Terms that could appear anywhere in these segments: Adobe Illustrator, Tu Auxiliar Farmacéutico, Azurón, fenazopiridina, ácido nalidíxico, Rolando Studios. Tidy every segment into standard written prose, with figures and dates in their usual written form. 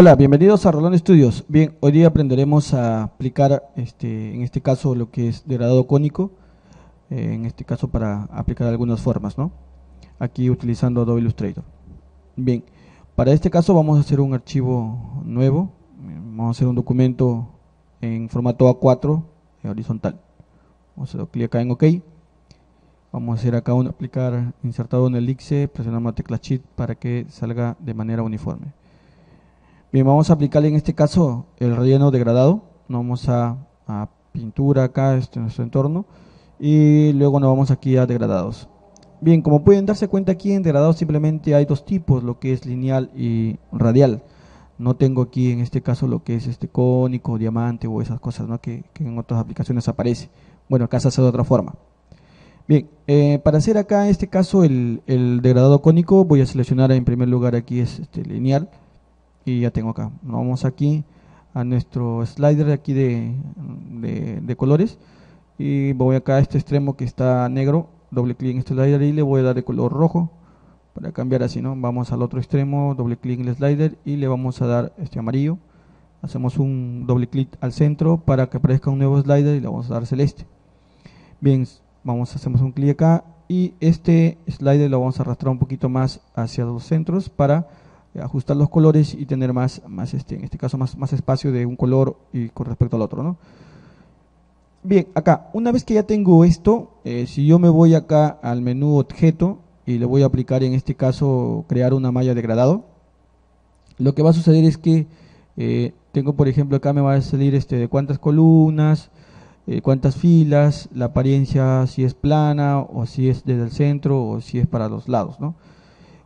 Hola, bienvenidos a Rolando Studios. Bien, hoy día aprenderemos a aplicar, en este caso, lo que es degradado cónico, en este caso para aplicar algunas formas, ¿no? Aquí utilizando Adobe Illustrator. Bien, para este caso vamos a hacer un archivo nuevo, vamos a hacer un documento en formato A4 horizontal. Vamos a dar clic acá en OK. Vamos a hacer acá aplicar insertado en el elipse, presionamos la tecla Shift para que salga de manera uniforme. Bien, vamos a aplicarle en este caso el relleno degradado. Nos vamos a pintura acá, nuestro entorno, y luego nos vamos aquí a degradados. Bien, como pueden darse cuenta aquí en degradados simplemente hay dos tipos, lo que es lineal y radial. No tengo aquí en este caso lo que es cónico, diamante o esas cosas, ¿no? que en otras aplicaciones aparece. Bueno, acá se hace de otra forma. Bien, para hacer acá en este caso el degradado cónico voy a seleccionar en primer lugar aquí es lineal. Y ya tengo acá, nos vamos aquí a nuestro slider aquí de colores y voy acá a este extremo que está negro, doble clic en este slider y le voy a dar el color rojo para cambiar así, ¿no? Vamos al otro extremo, doble clic en el slider y le vamos a dar amarillo, hacemos un doble clic al centro para que aparezca un nuevo slider y le vamos a dar celeste. Bien, hacemos un clic acá y este slider lo vamos a arrastrar un poquito más hacia los centros para ajustar los colores y tener más en este caso más espacio de un color y con respecto al otro, ¿no? Bien, acá una vez que ya tengo esto, si yo me voy acá al menú objeto y le voy a aplicar en este caso crear una malla degradado, lo que va a suceder es que tengo, por ejemplo, acá me va a salir de cuántas columnas, cuántas filas, la apariencia, si es plana o si es desde el centro o si es para los lados, ¿no?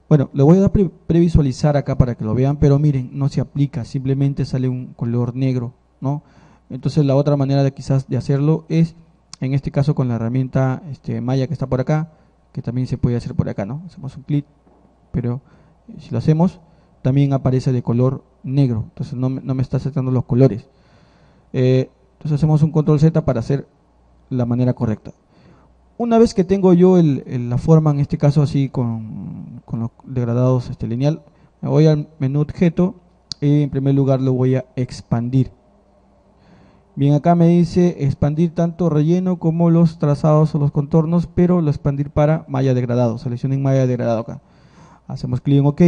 Bueno, lo voy a previsualizar acá para que lo vean, pero miren, no se aplica, simplemente sale un color negro, ¿no? Entonces la otra manera quizás de hacerlo es, en este caso con la herramienta malla que está por acá, que también se puede hacer por acá, ¿no? Hacemos un clic, pero si lo hacemos, también aparece de color negro, entonces no me está aceptando los colores. Entonces hacemos un control Z para hacer la manera correcta. Una vez que tengo yo la forma, en este caso así con los degradados lineal, me voy al menú objeto y en primer lugar lo voy a expandir. Bien, acá me dice expandir tanto relleno como los trazados o los contornos, pero lo expandir para malla degradado. Seleccionen malla degradado acá. Hacemos clic en OK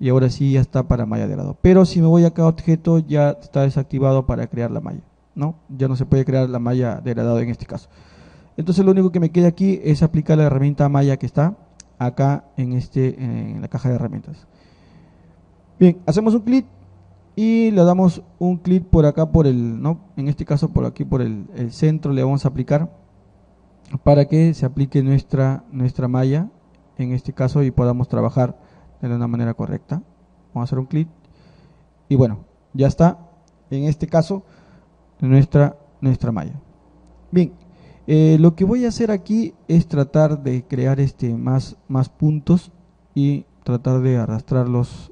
y ahora sí ya está para malla degradado. Pero si me voy acá a objeto ya está desactivado para crear la malla, ¿no? Ya no se puede crear la malla degradado en este caso. Entonces lo único que me queda aquí es aplicar la herramienta malla que está acá en la caja de herramientas. Bien, hacemos un clic y le damos un clic por acá, en este caso por aquí por el centro le vamos a aplicar para que se aplique nuestra malla en este caso y podamos trabajar de una manera correcta. Vamos a hacer un clic y bueno, ya está en este caso nuestra malla. Bien. Lo que voy a hacer aquí es tratar de crear más puntos y tratar de arrastrar los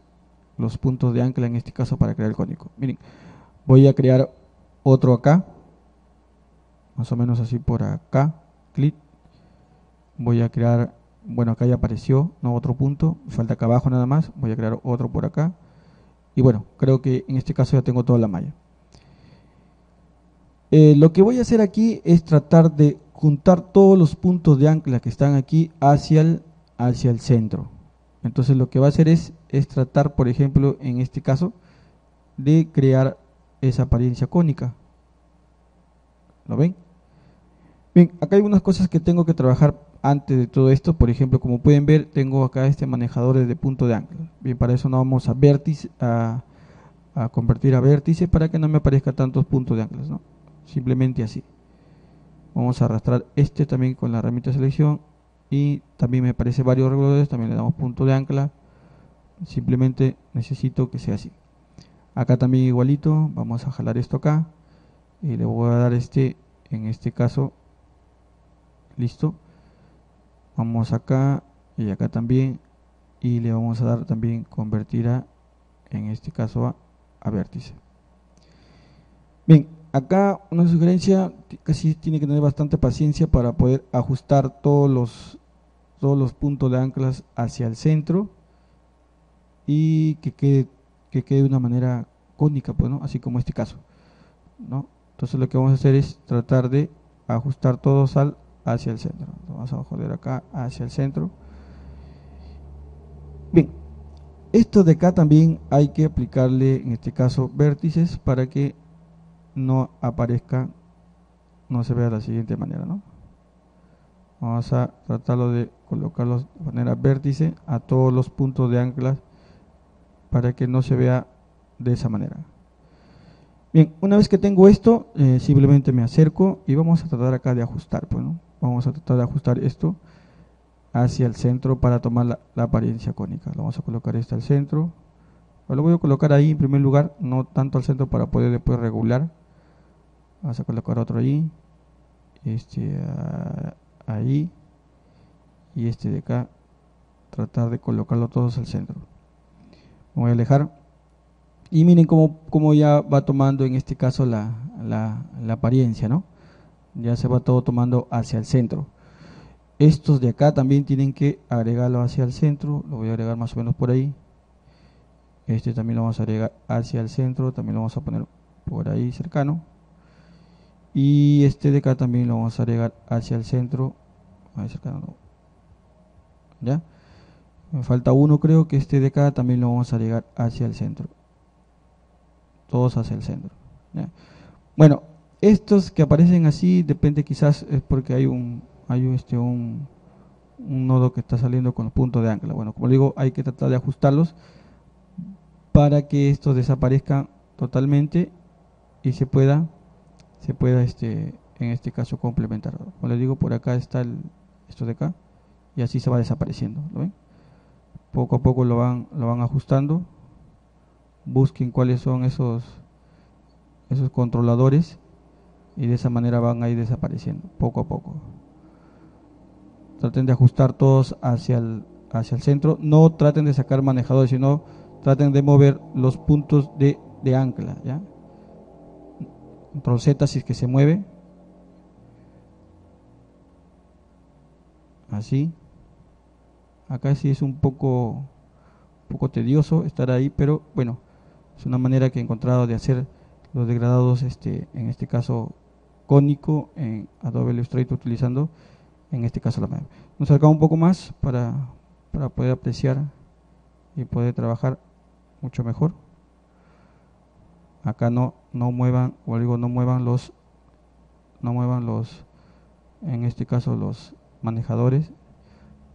puntos de ancla en este caso para crear el cónico. Miren, voy a crear otro acá, más o menos así por acá, clic. Voy a crear, bueno, acá ya apareció, no, otro punto, falta acá abajo nada más, voy a crear otro por acá. Y bueno, creo que en este caso ya tengo toda la malla. Lo que voy a hacer aquí es tratar de juntar todos los puntos de ancla que están aquí hacia el centro. Entonces lo que va a hacer es tratar, por ejemplo, en este caso, de crear esa apariencia cónica. ¿Lo ven? Bien, acá hay unas cosas que tengo que trabajar antes de todo esto. Por ejemplo, como pueden ver, tengo acá manejador de punto de ancla. Bien, para eso nos vamos a vértice, a convertir a vértice para que no me aparezca tantos puntos de anclas, ¿no? Simplemente así. Vamos a arrastrar también con la herramienta de selección y también me parece varios reguladores, también le damos punto de ancla, simplemente necesito que sea así. Acá también igualito, vamos a jalar esto acá y le voy a dar en este caso, listo. Vamos acá y acá también y le vamos a dar también convertir en este caso a vértice. Bien. Acá una sugerencia, casi tiene que tener bastante paciencia para poder ajustar todos los puntos de anclas hacia el centro y que quede que quede de una manera cónica, pues, ¿no? Así como este caso, ¿no? Entonces lo que vamos a hacer es tratar de ajustar todos hacia el centro. Vamos a joder acá hacia el centro. Bien, esto de acá también hay que aplicarle, en este caso, vértices para que no aparezca, no se vea de la siguiente manera, ¿no? Vamos a tratarlo de colocarlos de manera vértice a todos los puntos de anclas para que no se vea de esa manera. Bien, una vez que tengo esto, simplemente me acerco y vamos a tratar acá de ajustar, pues, ¿no? Vamos a tratar de ajustar esto hacia el centro para tomar la apariencia cónica. Lo vamos a colocar esto al centro. Lo voy a colocar ahí en primer lugar, no tanto al centro para poder después regular. Vamos a colocar otro ahí, ahí y este de acá. Tratar de colocarlo todos al centro. Me voy a alejar. Y miren cómo ya va tomando en este caso la apariencia, ¿no? Ya se va todo tomando hacia el centro. Estos de acá también tienen que agregarlo hacia el centro. Lo voy a agregar más o menos por ahí. Este también lo vamos a agregar hacia el centro. También lo vamos a poner por ahí cercano. Y este de acá también lo vamos a agregar hacia el centro. Ahí cercano, no. ¿Ya? Me falta uno, creo que este de acá también lo vamos a agregar hacia el centro. Todos hacia el centro. ¿Ya? Bueno, estos que aparecen así, depende, quizás es porque hay un nodo que está saliendo con los puntos de ancla. Bueno, como digo, hay que tratar de ajustarlos para que estos desaparezcan totalmente y se pueda en este caso complementar. Como les digo, por acá está esto de acá y así se va desapareciendo. ¿Lo ven? Poco a poco lo van ajustando. Busquen cuáles son esos controladores y de esa manera van a ir desapareciendo poco a poco. Traten de ajustar todos hacia el centro. No traten de sacar manejadores, sino traten de mover los puntos de ancla, ¿ya? Control Z si es que se mueve. Así. Acá sí es un poco tedioso estar ahí, pero bueno, es una manera que he encontrado de hacer los degradados, en este caso cónico, en Adobe Illustrator, utilizando en este caso la mano. Nos acercamos un poco más para poder apreciar y poder trabajar mucho mejor. Acá no muevan, o digo, no muevan los, en este caso, los manejadores.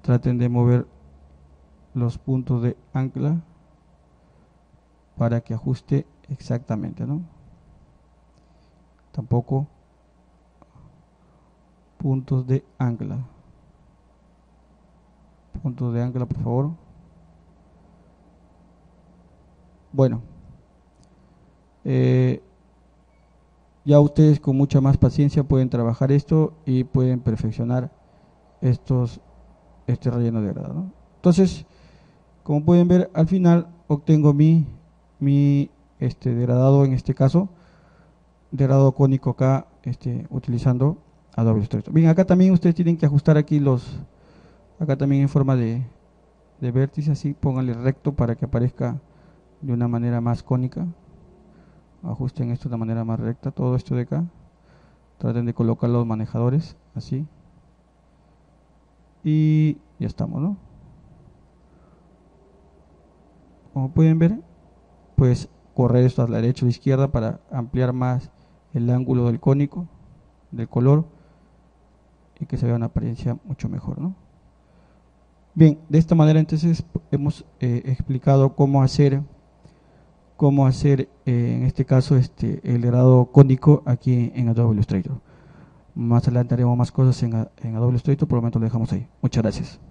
Traten de mover los puntos de ancla para que ajuste exactamente, ¿no? Tampoco puntos de ancla, por favor. Bueno, ya ustedes con mucha más paciencia pueden trabajar esto y pueden perfeccionar este relleno de degradado, ¿no? Entonces, como pueden ver, al final obtengo mi degradado, en este caso, degradado cónico acá, utilizando Adobe Illustrator. Bien, acá también ustedes tienen que ajustar aquí acá también en forma de vértice, así, pónganle recto para que aparezca de una manera más cónica. Ajusten esto de una manera más recta, todo esto de acá. Traten de colocar los manejadores, así. Y ya estamos, ¿no? Como pueden ver, pues correr esto a la derecha o la izquierda para ampliar más el ángulo del cónico, del color, y que se vea una apariencia mucho mejor, ¿no? Bien, de esta manera entonces hemos explicado cómo hacer en este caso el degradado cónico aquí en Adobe Illustrator. Más adelante haremos más cosas en Adobe Illustrator, por lo menos lo dejamos ahí. Muchas gracias.